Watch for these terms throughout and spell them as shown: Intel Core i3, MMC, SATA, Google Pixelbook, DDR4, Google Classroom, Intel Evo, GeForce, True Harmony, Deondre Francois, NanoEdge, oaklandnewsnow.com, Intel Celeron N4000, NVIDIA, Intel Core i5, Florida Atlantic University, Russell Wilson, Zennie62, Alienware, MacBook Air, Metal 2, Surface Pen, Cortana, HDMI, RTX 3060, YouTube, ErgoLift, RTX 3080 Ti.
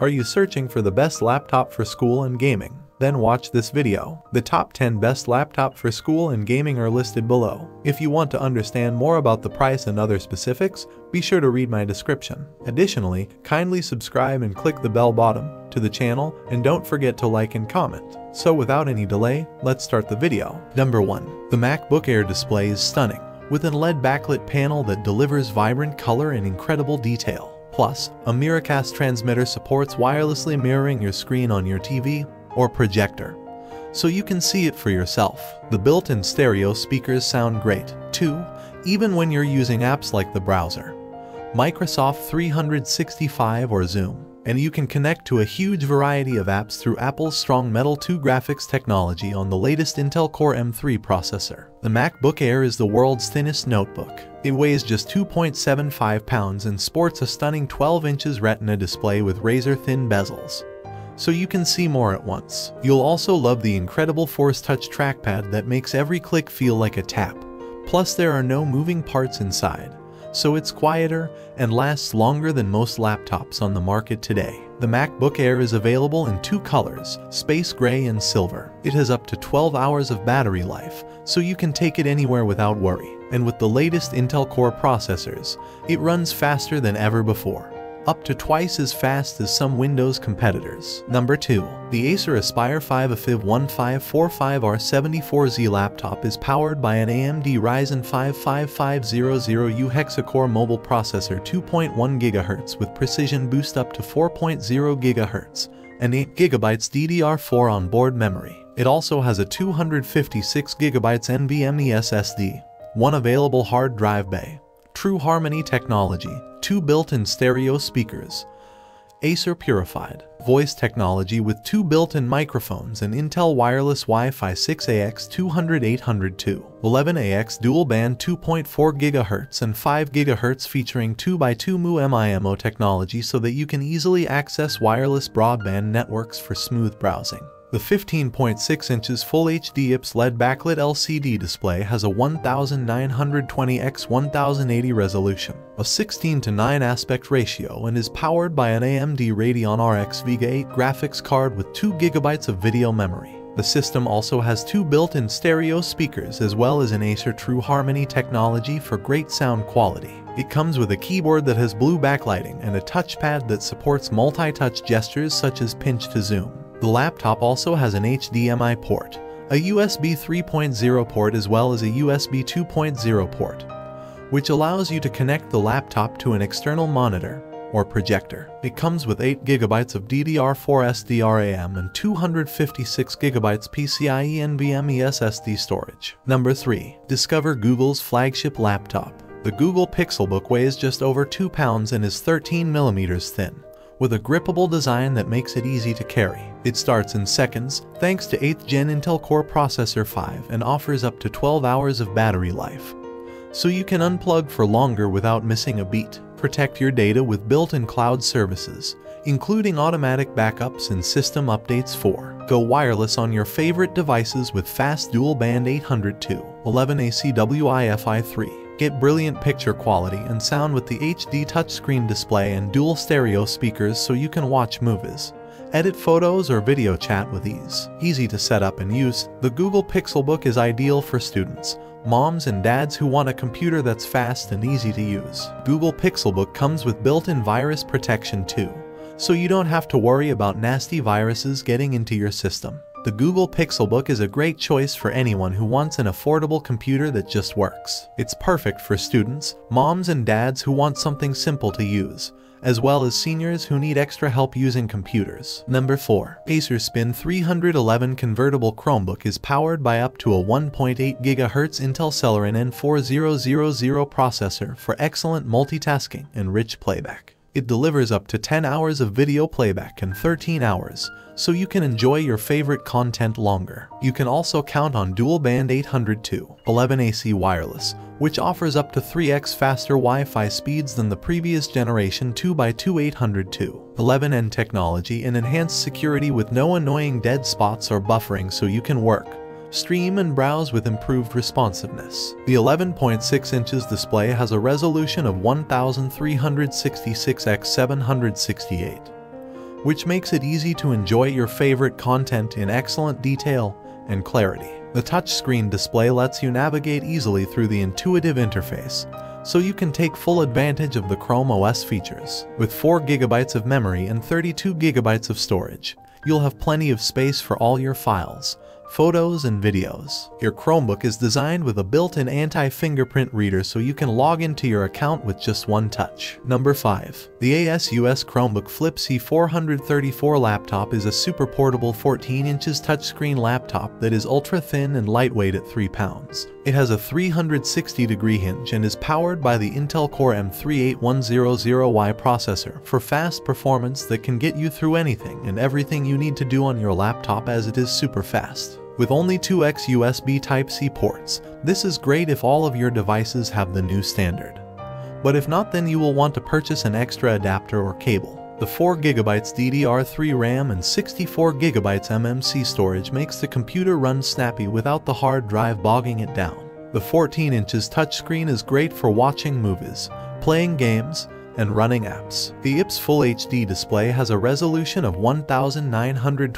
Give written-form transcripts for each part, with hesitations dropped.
Are you searching for the best laptop for school and gaming? Then watch this video. The top 10 best laptop for school and gaming are listed below. If you want to understand more about the price and other specifics, be sure to read my description. Additionally, kindly subscribe and click the bell button to the channel, and don't forget to like and comment. So without any delay, let's start the video. Number 1. The MacBook Air display is stunning, with an LED backlit panel that delivers vibrant color and incredible detail. Plus, a Miracast transmitter supports wirelessly mirroring your screen on your TV or projector, so you can see it for yourself. The built-in stereo speakers sound great, too, even when you're using apps like the browser, Microsoft 365 or Zoom. And you can connect to a huge variety of apps through Apple's strong Metal 2 graphics technology on the latest Intel Core M3 processor. The MacBook Air is the world's thinnest notebook. It weighs just 2.75 pounds and sports a stunning 12 inches Retina display with razor-thin bezels, so you can see more at once. You'll also love the incredible Force Touch trackpad that makes every click feel like a tap. Plus, there are no moving parts inside, so it's quieter and lasts longer than most laptops on the market today. The MacBook Air is available in two colors, space gray and silver. It has up to 12 hours of battery life, so you can take it anywhere without worry. And with the latest Intel Core processors, it runs faster than ever before, up to twice as fast as some Windows competitors. Number 2. The Acer Aspire 5 A515-45R74Z laptop is powered by an AMD Ryzen 5 5500U hexa-core mobile processor 2.1 GHz with precision boost up to 4.0 GHz and 8 GB DDR4 onboard memory. It also has a 256 GB NVMe SSD, one available hard drive bay, True Harmony technology, two built-in stereo speakers, Acer Purified voice technology with two built-in microphones, and Intel Wireless Wi Fi 6AX 200 11AX dual band 2.4 GHz and 5 GHz featuring 2x2 Mu MIMO technology so that you can easily access wireless broadband networks for smooth browsing. The 15.6 inches Full HD IPS LED backlit LCD display has a 1920x1080 resolution, a 16:9 aspect ratio, and is powered by an AMD Radeon RX Vega 8 graphics card with 2 GB of video memory. The system also has two built-in stereo speakers as well as an Acer True Harmony technology for great sound quality. It comes with a keyboard that has blue backlighting and a touchpad that supports multi-touch gestures such as pinch to zoom. The laptop also has an HDMI port, a USB 3.0 port as well as a USB 2.0 port, which allows you to connect the laptop to an external monitor or projector. It comes with 8 GB of DDR4 SDRAM and 256 GB PCIe NVMe SSD storage. Number 3. Discover Google's flagship laptop. The Google Pixelbook weighs just over 2 pounds and is 13 mm thin, with a grippable design that makes it easy to carry. It starts in seconds thanks to 8th Gen Intel Core Processor 5 and offers up to 12 hours of battery life, so you can unplug for longer without missing a beat. Protect your data with built-in cloud services, including automatic backups and system updates. 4. Go wireless on your favorite devices with fast dual-band 802.11ac WiFi 3. Get brilliant picture quality and sound with the HD touchscreen display and dual stereo speakers so you can watch movies, edit photos, or video chat with ease. Easy to set up and use, the Google Pixelbook is ideal for students, moms, and dads who want a computer that's fast and easy to use. Google Pixelbook comes with built-in virus protection too, so you don't have to worry about nasty viruses getting into your system. The Google Pixelbook is a great choice for anyone who wants an affordable computer that just works. It's perfect for students, moms, and dads who want something simple to use, as well as seniors who need extra help using computers. Number 4. Acer Spin 311 convertible Chromebook is powered by up to a 1.8 GHz Intel Celeron N4000 processor for excellent multitasking and rich playback. It delivers up to 10 hours of video playback and 13 hours, so you can enjoy your favorite content longer. You can also count on dual-band 802.11ac wireless, which offers up to 3x faster Wi-Fi speeds than the previous generation 2x2 802.11n technology, and enhanced security with no annoying dead spots or buffering so you can work, stream, and browse with improved responsiveness. The 11.6 inches display has a resolution of 1366x768, which makes it easy to enjoy your favorite content in excellent detail and clarity. The touchscreen display lets you navigate easily through the intuitive interface, so you can take full advantage of the Chrome OS features. With 4 GB of memory and 32 GB of storage, you'll have plenty of space for all your files, photos, and videos. Your Chromebook is designed with a built-in anti-fingerprint reader, so you can log into your account with just one touch. Number 5. The ASUS Chromebook Flip C434 laptop is a super portable 14-inch touchscreen laptop that is ultra-thin and lightweight at 3 pounds. It has a 360-degree hinge and is powered by the Intel Core M38100Y processor for fast performance that can get you through anything and everything you need to do on your laptop, as it is super fast. With only 2x USB Type-C ports, this is great if all of your devices have the new standard. But if not, then you will want to purchase an extra adapter or cable. The 4 GB DDR3 RAM and 64 GB MMC storage makes the computer run snappy without the hard drive bogging it down. The 14-inch touchscreen is great for watching movies, playing games, and running apps. The IPS Full HD display has a resolution of 1920x1080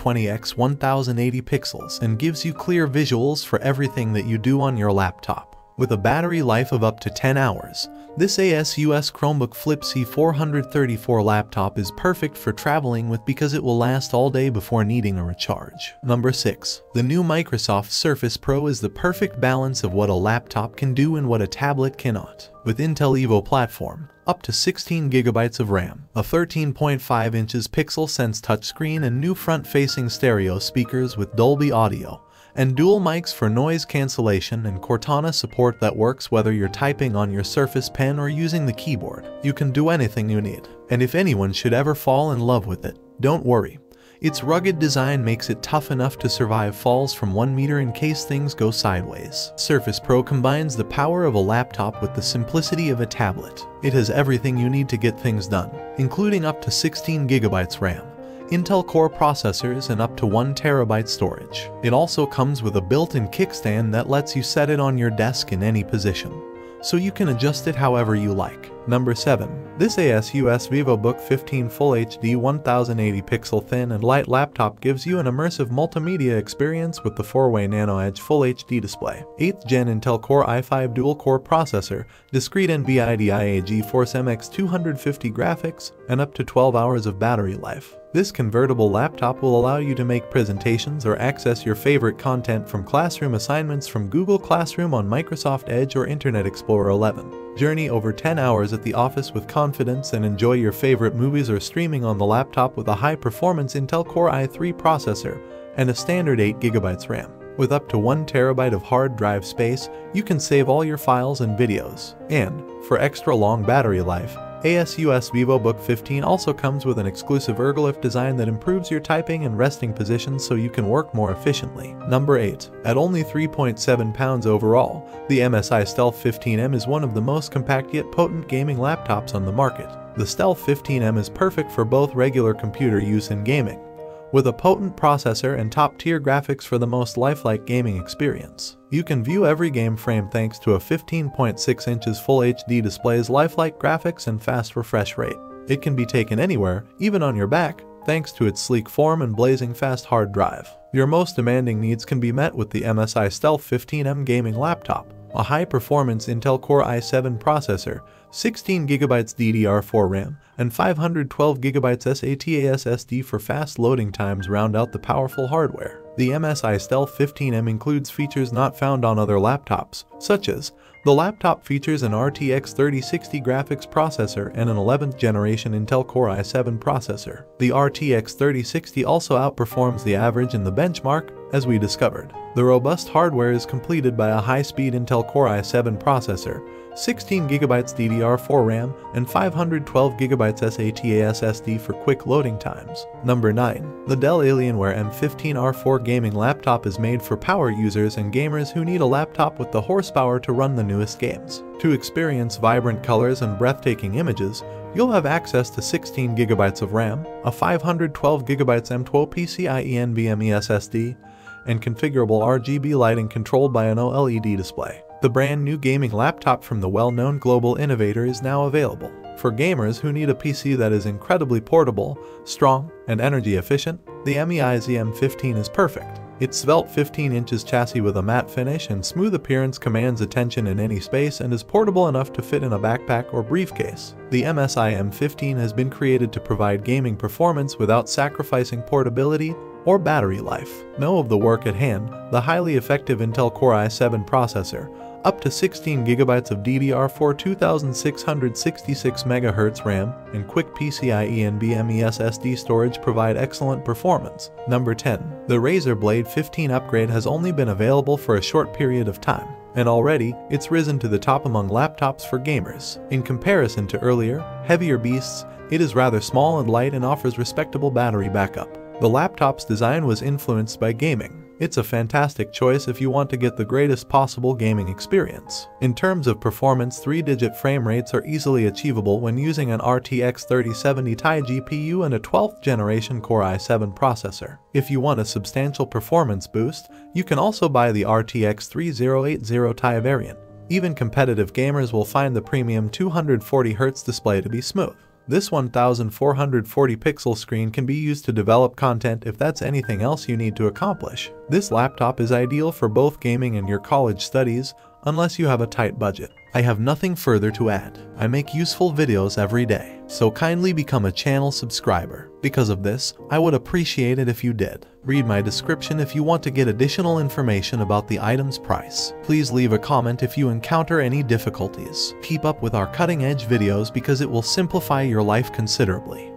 pixels and gives you clear visuals for everything that you do on your laptop. With a battery life of up to 10 hours, this ASUS Chromebook Flip C434 laptop is perfect for traveling with because it will last all day before needing a recharge. Number 6. The new Microsoft Surface Pro is the perfect balance of what a laptop can do and what a tablet cannot. With Intel Evo platform, up to 16 GB of RAM, a 13.5-inch PixelSense touchscreen, and new front-facing stereo speakers with Dolby Audio, and dual mics for noise cancellation and Cortana support that works whether you're typing on your Surface Pen or using the keyboard. You can do anything you need. And if anyone should ever fall in love with it, don't worry. Its rugged design makes it tough enough to survive falls from 1 meter in case things go sideways. Surface Pro combines the power of a laptop with the simplicity of a tablet. It has everything you need to get things done, including up to 16 GB RAM, Intel Core processors, and up to 1 TB storage. It also comes with a built-in kickstand that lets you set it on your desk in any position, so you can adjust it however you like. Number 7. This ASUS VivoBook 15 Full HD 1080 pixel thin and light laptop gives you an immersive multimedia experience with the 4-way NanoEdge Full HD display, 8th Gen Intel Core i5 dual-core processor, discrete NVIDIA GeForce MX 250 graphics, and up to 12 hours of battery life. This convertible laptop will allow you to make presentations or access your favorite content from classroom assignments from Google Classroom on Microsoft Edge or Internet Explorer 11. Journey over 10 hours at the office with confidence and enjoy your favorite movies or streaming on the laptop with a high-performance Intel Core i3 processor and a standard 8 GB RAM. With up to 1 TB of hard drive space, you can save all your files and videos. And, for extra long battery life, ASUS VivoBook 15 also comes with an exclusive ergolift design that improves your typing and resting positions so you can work more efficiently. Number 8. At only 3.7 pounds overall, the MSI Stealth 15M is one of the most compact yet potent gaming laptops on the market. The Stealth 15M is perfect for both regular computer use and gaming, with a potent processor and top-tier graphics for the most lifelike gaming experience. You can view every game frame thanks to a 15.6-inch Full HD display's lifelike graphics and fast refresh rate. It can be taken anywhere, even on your back, thanks to its sleek form and blazing fast hard drive. Your most demanding needs can be met with the MSI Stealth 15M gaming laptop, a high-performance Intel Core i7 processor, 16 GB DDR4 RAM, and 512 GB SATA SSD for fast loading times round out the powerful hardware. The MSI Stealth 15M includes features not found on other laptops, such as the laptop features an RTX 3060 graphics processor and an 11th generation Intel Core i7 processor. The RTX 3060 also outperforms the average in the benchmark, as we discovered. The robust hardware is completed by a high-speed Intel Core i7 processor, 16 GB DDR4 RAM, and 512 GB SATA SSD for quick loading times. Number 9. The Dell Alienware M15R4 gaming laptop is made for power users and gamers who need a laptop with the horsepower to run the newest games. To experience vibrant colors and breathtaking images, you'll have access to 16 GB of RAM, a 512 GB M.2 PCIe NVMe SSD, and configurable RGB lighting controlled by an OLED display. The brand new gaming laptop from the well-known global innovator is now available. For gamers who need a PC that is incredibly portable, strong, and energy efficient, the MSI M15 is perfect. Its svelte 15 inches chassis with a matte finish and smooth appearance commands attention in any space and is portable enough to fit in a backpack or briefcase. The MSI M15 has been created to provide gaming performance without sacrificing portability or battery life. Now of the work at hand, the highly effective Intel Core i7 processor, up to 16GB of DDR4 2666MHz RAM, and quick PCIe NVMe SSD storage provide excellent performance. Number 10. The Razer Blade 15 upgrade has only been available for a short period of time, and already, it's risen to the top among laptops for gamers. In comparison to earlier, heavier beasts, it is rather small and light and offers respectable battery backup. The laptop's design was influenced by gaming. It's a fantastic choice if you want to get the greatest possible gaming experience. In terms of performance, 3-digit frame rates are easily achievable when using an RTX 3060 Ti GPU and a 12th generation Core i7 processor. If you want a substantial performance boost, you can also buy the RTX 3080 Ti variant. Even competitive gamers will find the premium 240Hz display to be smooth. This 1440-pixel screen can be used to develop content if that's anything else you need to accomplish. This laptop is ideal for both gaming and your college studies, unless you have a tight budget. I have nothing further to add. I make useful videos every day, so kindly become a channel subscriber. Because of this, I would appreciate it if you did. Read my description if you want to get additional information about the item's price. Please leave a comment if you encounter any difficulties. Keep up with our cutting-edge videos because it will simplify your life considerably.